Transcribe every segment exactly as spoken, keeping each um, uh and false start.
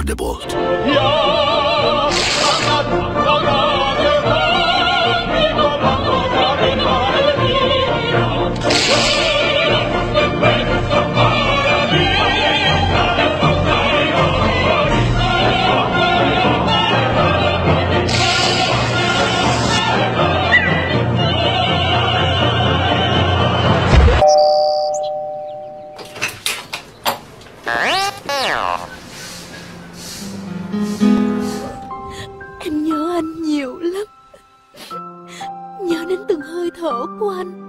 for the bolt. Em nhớ anh nhiều lắm, nhớ đến từng hơi thở của anh.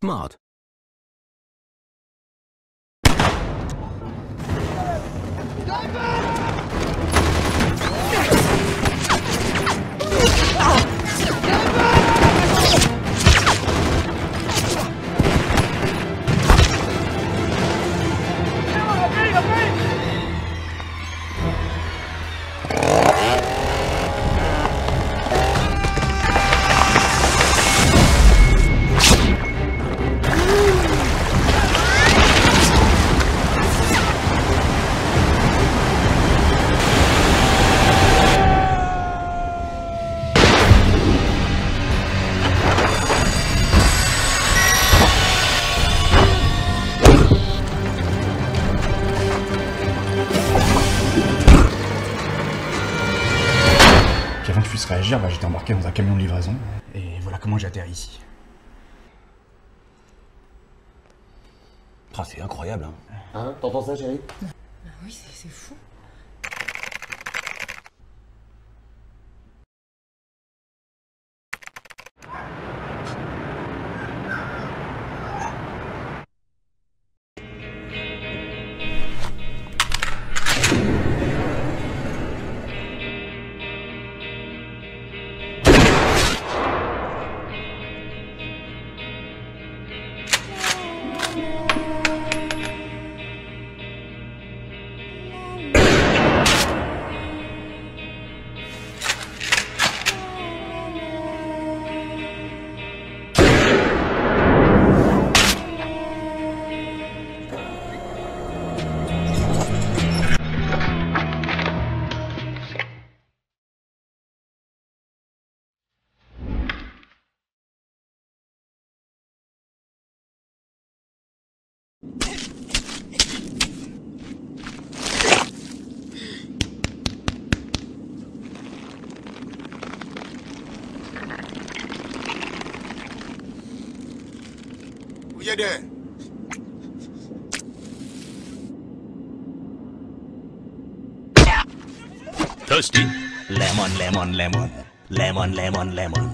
Smart. Avant que je puisse réagir, bah, j'étais embarqué dans un camion de livraison, et voilà comment j'atterris ici. Ah, c'est incroyable, hein, hein? T'entends ça, chérie? Bah oui, c'est fou. Où y a-t-il? Thirsty lemon lemon lemon lemon lemon lemon.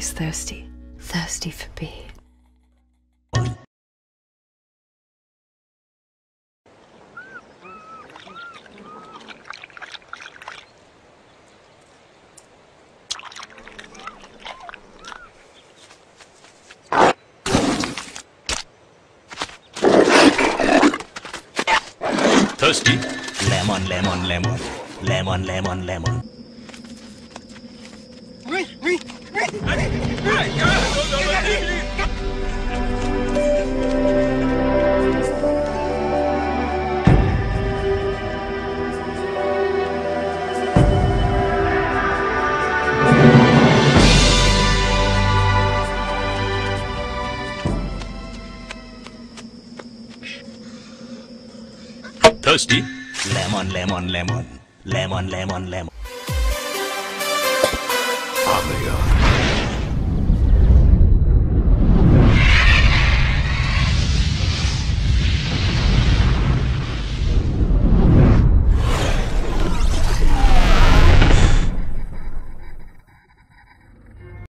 always thirsty, thirsty for beer. Thirsty? Lemon, lemon, lemon, lemon, lemon, lemon. Thirsty? Lemon, lemon, lemon, lemon, lemon, lemon. Amaya.